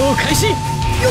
闘開始。よっよ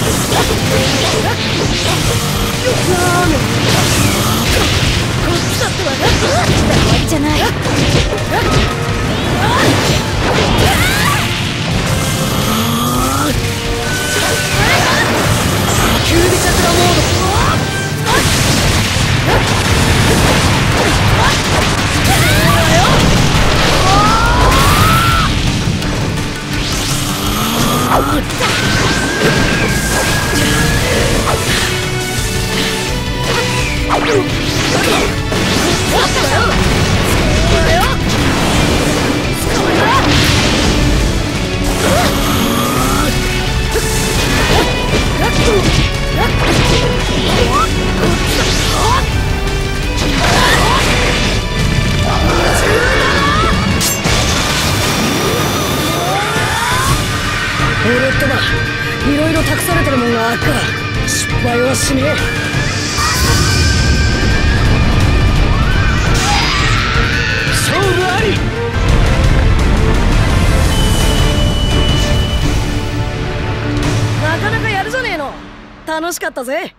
いろいろ託されてるもんがあっから失敗はしねえ。勝負あり。なかなかやるじゃねえの。楽しかったぜ。